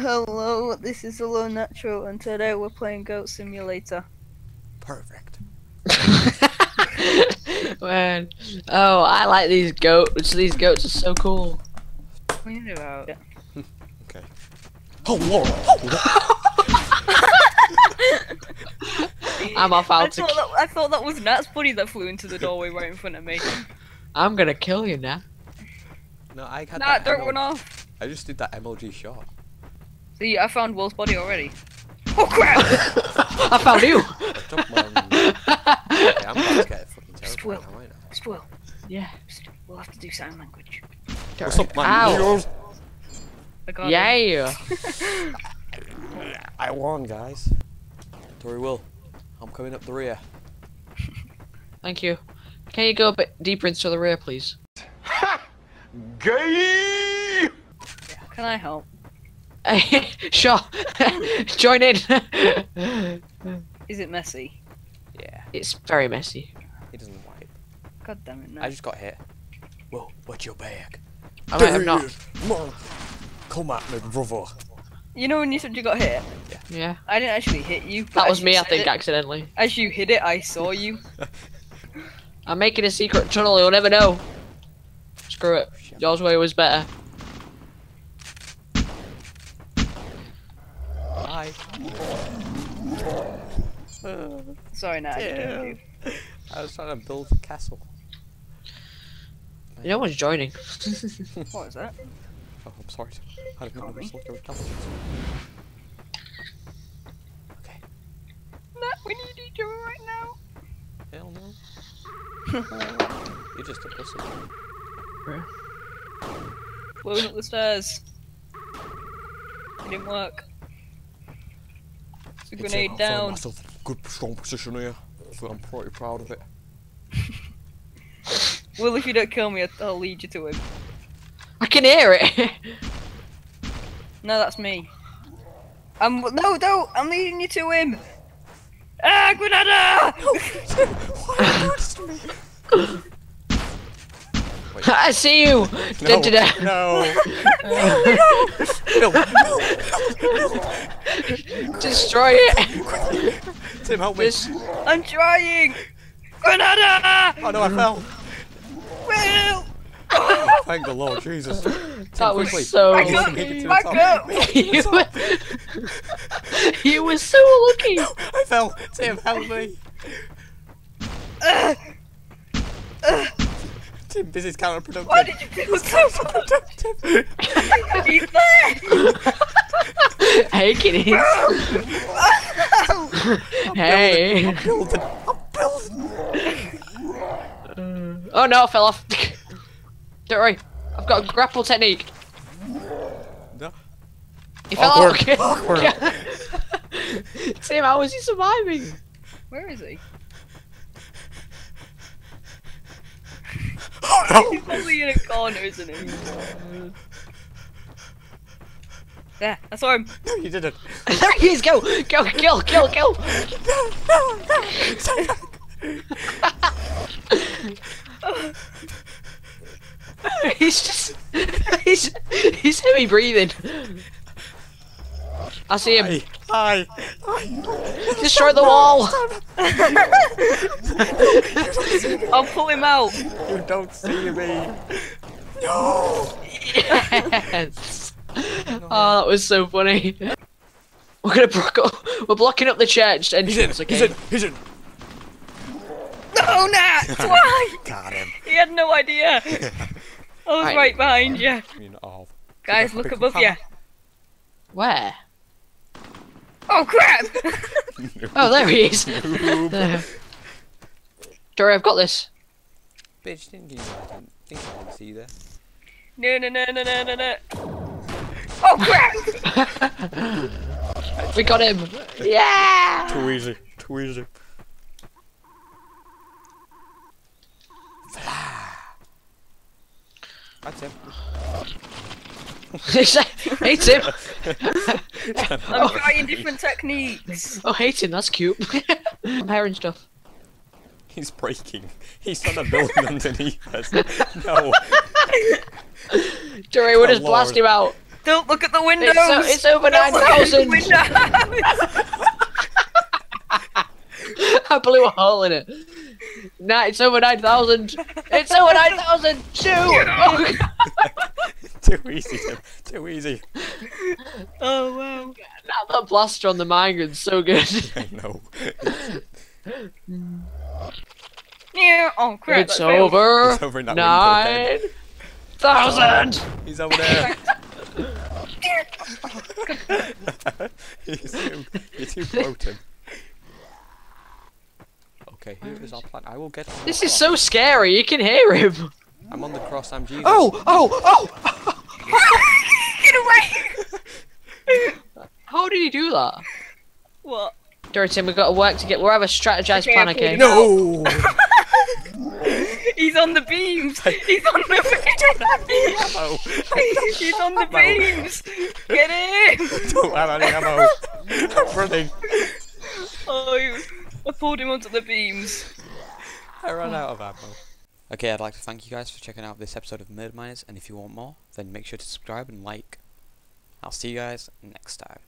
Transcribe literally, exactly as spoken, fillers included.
Hello, this is Lone Natcho, and today we're playing Goat Simulator. Perfect. Man, oh, I like these goats. These goats are so cool. What are you about? Yeah. Okay. Oh, whoa! I'm off out. I thought, that, I thought that was Nat's buddy that flew into the doorway right in front of me. I'm gonna kill you, Nat. No, I had Nat, don't run off. I just did that M L G shot. See, I found Will's body already. Oh crap! I found you! Okay, I'm about to get fucking terrible now, ain't I? Just Will. Yeah. Just, we'll have to do sign language. What's up, man? Ow. Yeah! I won, guys. Tori Will, I'm coming up the rear. Thank you. Can you go a bit deeper into the rear, please? Ha! Gay! Can I help? Sure. Join in. Is it messy? Yeah. It's very messy. It doesn't wipe. God damn it, no. I just got hit. Whoa, what's your bag? I might have not. Come at me, brother. You know when you said you got hit? Yeah. Yeah. I didn't actually hit you. That was me, I think, it, accidentally. As you hit it, I saw you. I'm making a secret tunnel, you'll never know. Screw it. Yours way was better. Uh, Sorry, Nat. Yeah. I was trying to build a castle. No one's joining. What is that? Oh, I'm sorry. I didn't know I was looking at a castle. Okay. Nat, we need each other right now. Hell no. You're just a pussy. Where? Blowing up the stairs. It didn't work. It's grenade a, down. That's a good strong position here. So I'm pretty proud of it. Well, if you don't kill me, I'll lead you to him. I can hear it. No, that's me. I'm no, no, I'm leading you to him. Ah, Grenada! Wait. I see you. No. No. No. No. No. Destroy it! Tim, help me. Just... I'm trying! Grenada! Oh no, I fell. Will! Oh, thank the Lord, Jesus. Tim, that was quickly. So I lucky. It to back up! You were... you were so lucky! No, I fell. Tim, help me. Uh, uh, Tim, this is counterproductive. Why did you feel so counterproductive? He's there! Hey kiddies! Hey! I'm building! I'm building! uh, oh no, I fell off! Don't worry, I've got a grapple technique! No. He fell off! Tim, how is he surviving? Where is he? Oh, no. He's probably in a corner, isn't he? There, I saw him. No, you didn't. There he is. Go, go, kill, kill, kill. No, no, no. Sorry. He's just, he's, he's heavy breathing. I see him. Hi. Hi. Destroy the wall. I'll pull him out. You don't see me. No. Yes. No. Oh, that was so funny. We're gonna block up. We're blocking up the church. And he's in. Again. He's in. He's in. No, Nat! Why? Got him. He had no idea. I was I right behind you. I mean, oh. Guys, look above you. Where? Oh crap! No. Oh, there he is. No. No. Dory, I've got this. Bitch, didn't you? I didn't think I didn't see you there. No, no, no, no, no, no, no. Oh crap! We got him! Yeah! Too easy, too easy. That's him. Hey Tim! I'm trying different techniques! Oh, hey Tim, that's cute. I'm hearing stuff. He's breaking. He's trying to build underneath us. No. Dory, we'll just blast him out. Don't look at the windows! It's, it's over nine thousand! I blew a hole in it. Nah, it's over nine thousand! It's over nine thousand! Shoot! Oh, too easy, Tim. Too easy. Oh, wow. God, now that blaster on the mine gun's so good. I know. Yeah, oh crap. It's over. It's over nine thousand! He's over there. You're too, you're too broken. Okay, here is our plan. I will get. This is so scary. You can hear him. I'm on the cross. I'm Jesus. Oh! Oh! Oh! Get away! How did he do that? What? Doriton, we've got to work to get. We'll have a strategized okay, plan, okay? No! He's on the beams! He's on the beams! He's on the beams! Get him! Don't have any ammo! I'm running! Oh, I pulled him onto the beams. I ran out of ammo. Okay, I'd like to thank you guys for checking out this episode of Murder Miners, and if you want more, then make sure to subscribe and like. I'll see you guys next time.